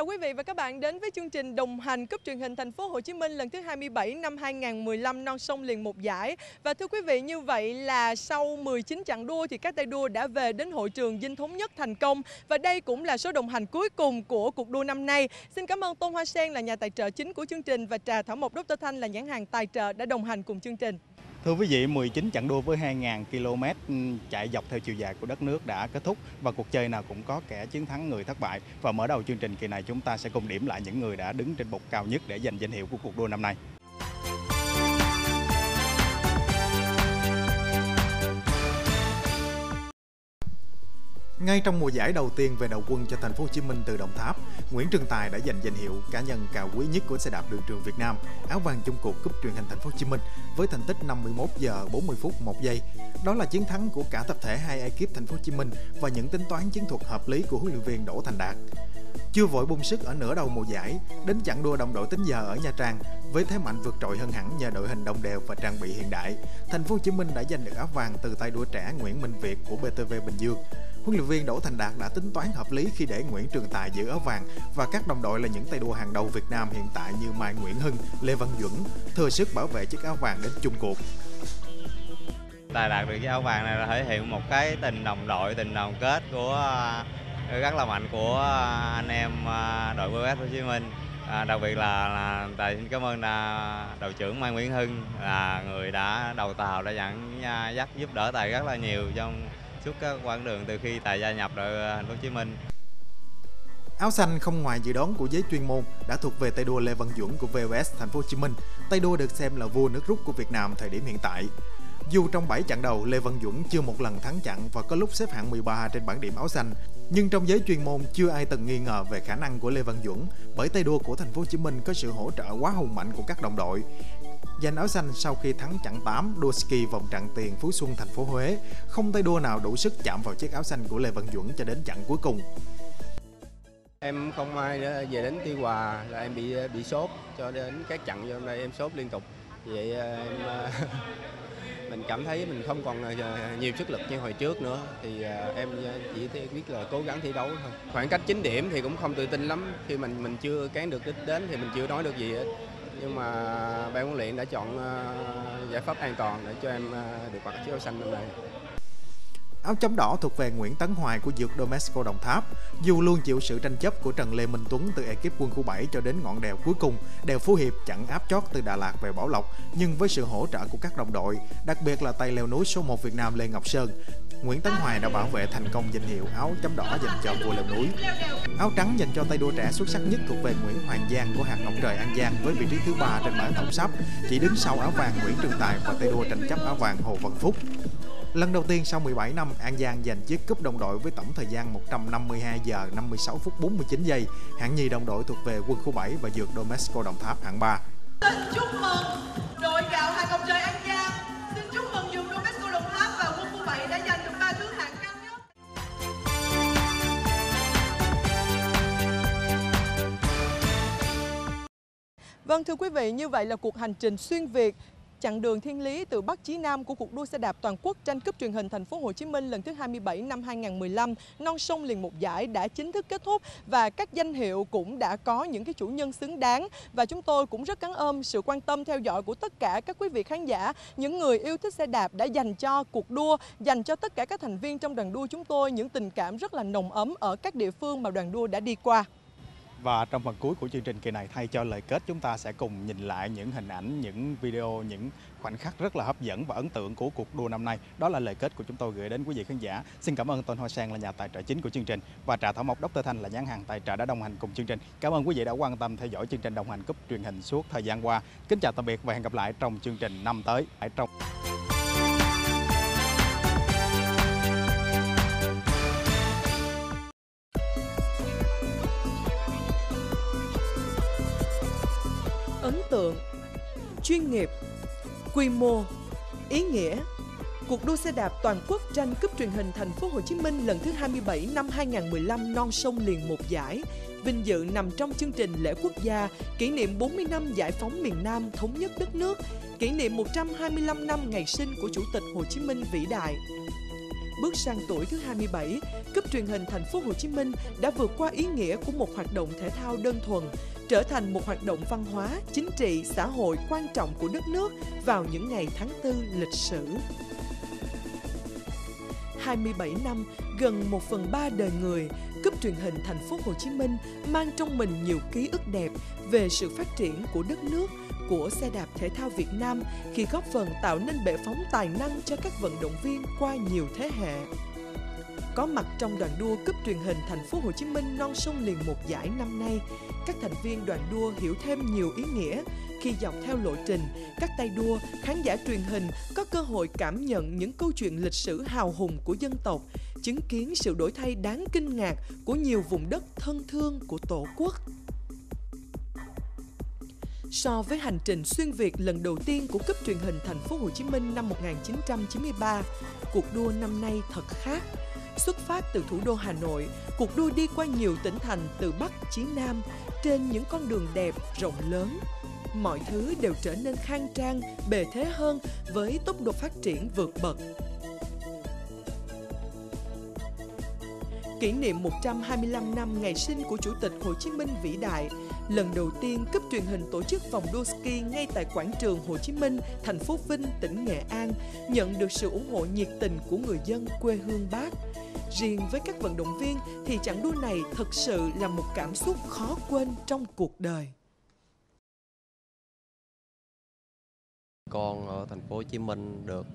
chào quý vị và các bạn đến với chương trình Đồng hành Cúp Truyền hình Thành phố Hồ Chí Minh lần thứ 27 năm 2015 non sông liền một giải. Và thưa quý vị, như vậy là sau 19 chặng đua thì các tay đua đã về đến hội trường Dinh Thống Nhất thành công, và đây cũng là số đồng hành cuối cùng của cuộc đua năm nay. Xin cảm ơn Tôn Hoa Sen là nhà tài trợ chính của chương trình và Trà Thảo Mộc Dr. Thanh là nhãn hàng tài trợ đã đồng hành cùng chương trình. Thưa quý vị, 19 chặng đua với 2.000 km chạy dọc theo chiều dài của đất nước đã kết thúc, và cuộc chơi nào cũng có kẻ chiến thắng, người thất bại. Và mở đầu chương trình kỳ này, chúng ta sẽ cùng điểm lại những người đã đứng trên bục cao nhất để giành danh hiệu của cuộc đua năm nay. Ngay trong mùa giải đầu tiên về đầu quân cho Thành phố Hồ Chí Minh từ Đồng Tháp, Nguyễn Trường Tài đã giành danh hiệu cá nhân cao quý nhất của xe đạp đường trường Việt Nam, áo vàng chung cuộc Cúp Truyền hình Thành phố Hồ Chí Minh với thành tích 51 giờ 40 phút 1 giây. Đó là chiến thắng của cả tập thể hai ekip Thành phố Hồ Chí Minh và những tính toán chiến thuật hợp lý của huấn luyện viên Đỗ Thành Đạt. Chưa vội bung sức ở nửa đầu mùa giải, đến chặng đua đồng đội tính giờ ở Nha Trang với thế mạnh vượt trội hơn hẳn nhờ đội hình đồng đều và trang bị hiện đại, Thành phố Hồ Chí Minh đã giành được áo vàng từ tay đua trẻ Nguyễn Minh Việt của BTV Bình Dương. Huấn luyện viên Đỗ Thành Đạt đã tính toán hợp lý khi để Nguyễn Trường Tài giữ áo vàng và các đồng đội là những tay đua hàng đầu Việt Nam hiện tại như Mai Nguyễn Hưng, Lê Văn Duẩn thừa sức bảo vệ chiếc áo vàng đến chung cuộc. Tài đạt được cái áo vàng này là thể hiện một cái tình đồng đội, tình đoàn kết của rất là mạnh của anh em đội VFS Hồ Chí Minh. Đặc biệt là Tài xin cảm ơn đội trưởng Mai Nguyễn Hưng là người đã đầu tàu, đã dắt giúp đỡ Tài rất là nhiều trong suốt các quãng đường từ khi Tài gia nhập đội Thành phố Hồ Chí Minh. Áo xanh không ngoài dự đoán của giới chuyên môn đã thuộc về tay đua Lê Văn Duẩn của VFS Thành phố Hồ Chí Minh, tay đua được xem là vua nước rút của Việt Nam thời điểm hiện tại. Dù trong 7 chặng đầu Lê Văn Duẩn chưa một lần thắng chặng và có lúc xếp hạng 13 trên bảng điểm áo xanh, nhưng trong giới chuyên môn chưa ai từng nghi ngờ về khả năng của Lê Văn Duẩn bởi tay đua của Thành phố Hồ Chí Minh có sự hỗ trợ quá hùng mạnh của các đồng đội. Giành áo xanh sau khi thắng chặng 8 đua ski vòng Tràng Tiền Phú Xuân thành phố Huế, không tay đua nào đủ sức chạm vào chiếc áo xanh của Lê Văn Duẩn cho đến chặng cuối cùng. Em không may về đến Tuy Hòa là em bị sốt, cho đến các chặng hôm nay em sốt liên tục. Vậy em mình cảm thấy mình không còn nhiều sức lực như hồi trước nữa, thì em chỉ biết là cố gắng thi đấu thôi. Khoảng cách 9 điểm thì cũng không tự tin lắm, khi mình chưa cán được đích đến thì mình chưa nói được gì hết. Nhưng mà ban huấn luyện đã chọn giải pháp an toàn để cho em được mặc chiếc áo xanh hôm nay. Áo chấm đỏ thuộc về Nguyễn Tấn Hoài của Dược Domesco Đồng Tháp. Dù luôn chịu sự tranh chấp của Trần Lê Minh Tuấn từ ekip quân khu 7 cho đến ngọn đèo cuối cùng, đèo Phú Hiệp chặn áp chót từ Đà Lạt về Bảo Lộc, nhưng với sự hỗ trợ của các đồng đội, đặc biệt là tay leo núi số 1 Việt Nam Lê Ngọc Sơn, Nguyễn Tấn Hoài đã bảo vệ thành công danh hiệu áo chấm đỏ dành cho vua leo núi. Áo trắng dành cho tay đua trẻ xuất sắc nhất thuộc về Nguyễn Hoàng Giang của hạt Ngọc Trời An Giang với vị trí thứ 3 trên bảng tổng sắp, chỉ đứng sau áo vàng Nguyễn Trường Tài và tay đua tranh chấp áo vàng Hồ Văn Phúc. Lần đầu tiên sau 17 năm, An Giang giành chiếc cúp đồng đội với tổng thời gian 152 giờ 56 phút 49 giây. Hạng nhì đồng đội thuộc về quân khu 7 và Dược Domesco Đồng Tháp hạng 3. Xin chúc mừng đội gạo hạt Ngọc Trời An Giang, xin chúc mừng Dược Domesco Đồng Tháp và quân khu 7 đã giành được 3 thứ hạng cao nhất. Vâng thưa quý vị, như vậy là cuộc hành trình xuyên Việt, chặng đường thiên lý từ Bắc chí Nam của cuộc đua xe đạp toàn quốc tranh Cúp Truyền hình Thành phố Hồ Chí Minh lần thứ 27 năm 2015 non sông liền một giải đã chính thức kết thúc, và các danh hiệu cũng đã có những cái chủ nhân xứng đáng. Và chúng tôi cũng rất cảm ơn sự quan tâm theo dõi của tất cả các quý vị khán giả, những người yêu thích xe đạp đã dành cho cuộc đua, dành cho tất cả các thành viên trong đoàn đua chúng tôi những tình cảm rất là nồng ấm ở các địa phương mà đoàn đua đã đi qua. Và trong phần cuối của chương trình kỳ này, thay cho lời kết, chúng ta sẽ cùng nhìn lại những hình ảnh, những video, những khoảnh khắc rất là hấp dẫn và ấn tượng của cuộc đua năm nay. Đó là lời kết của chúng tôi gửi đến quý vị khán giả. Xin cảm ơn Tôn Hoa Sen là nhà tài trợ chính của chương trình và Trà Thảo Mộc Dr. Thanh là nhãn hàng tài trợ đã đồng hành cùng chương trình. Cảm ơn quý vị đã quan tâm theo dõi chương trình Đồng hành Cúp Truyền hình suốt thời gian qua. Kính chào tạm biệt và hẹn gặp lại trong chương trình năm tới. Chuyên nghiệp, quy mô, ý nghĩa. Cuộc đua xe đạp toàn quốc tranh Cúp Truyền hình Thành phố Hồ Chí Minh lần thứ 27 năm 2015 non sông liền một giải, vinh dự nằm trong chương trình lễ quốc gia kỷ niệm 40 năm giải phóng miền Nam thống nhất đất nước, kỷ niệm 125 năm ngày sinh của Chủ tịch Hồ Chí Minh vĩ đại. bước sang tuổi thứ 27, Cúp Truyền hình Thành phố Hồ Chí Minh đã vượt qua ý nghĩa của một hoạt động thể thao đơn thuần, trở thành một hoạt động văn hóa, chính trị, xã hội quan trọng của đất nước vào những ngày tháng 4 lịch sử. 27 năm, gần 1/3 đời người, Cúp Truyền hình Thành phố Hồ Chí Minh mang trong mình nhiều ký ức đẹp về sự phát triển của đất nước, của xe đạp thể thao Việt Nam khi góp phần tạo nên bệ phóng tài năng cho các vận động viên qua nhiều thế hệ. Có mặt trong đoàn đua Cúp Truyền hình Thành phố Hồ Chí Minh non sông liền một giải năm nay, các thành viên đoàn đua hiểu thêm nhiều ý nghĩa khi dọc theo lộ trình, các tay đua, khán giả truyền hình có cơ hội cảm nhận những câu chuyện lịch sử hào hùng của dân tộc, chứng kiến sự đổi thay đáng kinh ngạc của nhiều vùng đất thân thương của Tổ quốc. So với hành trình xuyên Việt lần đầu tiên của Cúp Truyền hình Thành phố Hồ Chí Minh năm 1993, cuộc đua năm nay thật khác. Xuất phát từ thủ đô Hà Nội, cuộc đua đi qua nhiều tỉnh thành từ Bắc chí Nam trên những con đường đẹp, rộng lớn. Mọi thứ đều trở nên khang trang, bề thế hơn với tốc độ phát triển vượt bậc. Kỷ niệm 125 năm ngày sinh của Chủ tịch Hồ Chí Minh vĩ đại, lần đầu tiên Cúp Truyền hình tổ chức vòng đua ski ngay tại quảng trường Hồ Chí Minh, thành phố Vinh, tỉnh Nghệ An, nhận được sự ủng hộ nhiệt tình của người dân quê hương Bác. Riêng với các vận động viên thì chặng đua này thật sự là một cảm xúc khó quên trong cuộc đời. Con ở thành phố Hồ Chí Minh được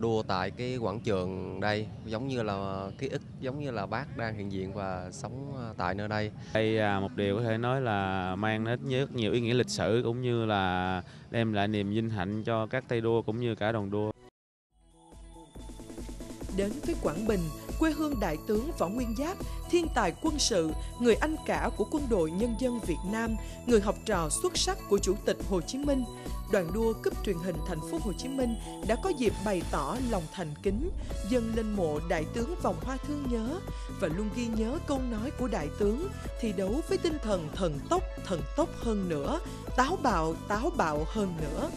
đua tại cái quảng trường đây, giống như là ký ức, giống như là Bác đang hiện diện và sống tại nơi đây. Đây một điều có thể nói là mang đến rất nhiều ý nghĩa lịch sử cũng như là đem lại niềm vinh hạnh cho các tay đua cũng như cả đoàn đua. Đến với Quảng Bình, quê hương Đại tướng Võ Nguyên Giáp, thiên tài quân sự, người anh cả của Quân đội Nhân dân Việt Nam, người học trò xuất sắc của Chủ tịch Hồ Chí Minh, đoàn đua Cúp Truyền hình Thành phố Hồ Chí Minh đã có dịp bày tỏ lòng thành kính, dâng lên mộ Đại tướng vòng hoa thương nhớ và luôn ghi nhớ câu nói của Đại tướng: thi đấu với tinh thần thần tốc hơn nữa, táo bạo hơn nữa.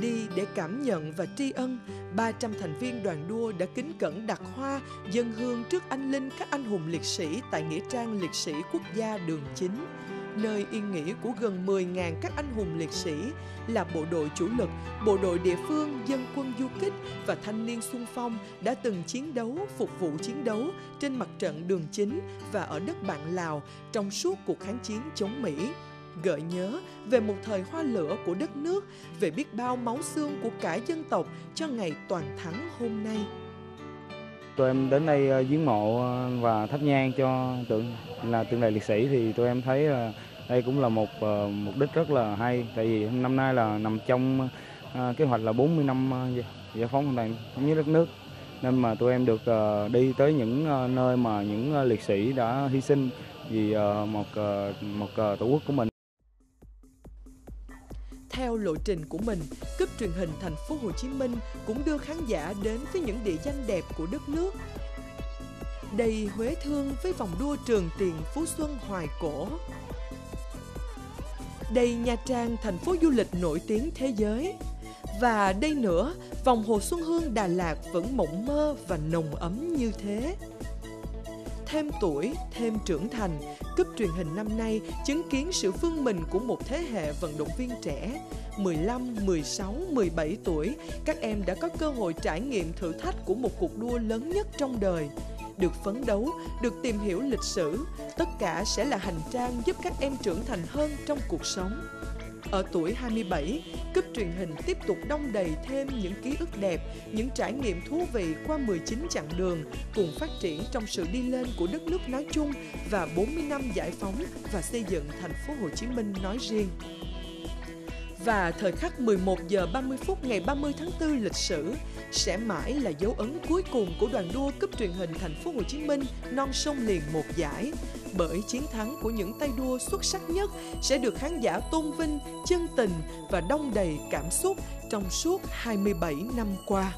Đi để cảm nhận và tri ân, 300 thành viên đoàn đua đã kính cẩn đặt hoa dâng hương trước anh linh các anh hùng liệt sĩ tại Nghĩa trang Liệt sĩ Quốc gia Đường 9, nơi yên nghỉ của gần 10.000 các anh hùng liệt sĩ là bộ đội chủ lực, bộ đội địa phương, dân quân du kích và thanh niên xung phong đã từng chiến đấu, phục vụ chiến đấu trên mặt trận Đường 9 và ở đất bạn Lào trong suốt cuộc kháng chiến chống Mỹ. Gợi nhớ về một thời hoa lửa của đất nước, về biết bao máu xương của cả dân tộc cho ngày toàn thắng hôm nay. Tụi em đến đây viếng mộ và thắp nhang cho tượng đài liệt sĩ thì tụi em thấy đây cũng là một mục đích rất là hay, tại vì năm nay là nằm trong kế hoạch là 40 năm giải phóng thống nhất đất nước, nên mà tụi em được đi tới những nơi mà những liệt sĩ đã hy sinh vì một tổ quốc của mình. Theo lộ trình của mình, Cúp Truyền hình Thành phố Hồ Chí Minh cũng đưa khán giả đến với những địa danh đẹp của đất nước. Đầy Huế thương với vòng đua Trường Tiền Phú Xuân Hoài Cổ. Đây Nha Trang, thành phố du lịch nổi tiếng thế giới. Và đây nữa, vòng Hồ Xuân Hương Đà Lạt vẫn mộng mơ và nồng ấm như thế. Thêm tuổi, thêm trưởng thành, Cúp Truyền hình năm nay chứng kiến sự vươn mình của một thế hệ vận động viên trẻ. 15, 16, 17 tuổi, các em đã có cơ hội trải nghiệm thử thách của một cuộc đua lớn nhất trong đời. Được phấn đấu, được tìm hiểu lịch sử, tất cả sẽ là hành trang giúp các em trưởng thành hơn trong cuộc sống. Ở tuổi 27, Cúp Truyền hình tiếp tục đong đầy thêm những ký ức đẹp, những trải nghiệm thú vị qua 19 chặng đường, cùng phát triển trong sự đi lên của đất nước nói chung và 40 năm giải phóng và xây dựng Thành phố Hồ Chí Minh nói riêng. Và thời khắc 11:30 ngày 30 tháng 4 lịch sử sẽ mãi là dấu ấn cuối cùng của đoàn đua Cúp Truyền hình Thành phố Hồ Chí Minh non sông liền một giải, bởi chiến thắng của những tay đua xuất sắc nhất sẽ được khán giả tôn vinh, chân tình và đong đầy cảm xúc trong suốt 27 năm qua.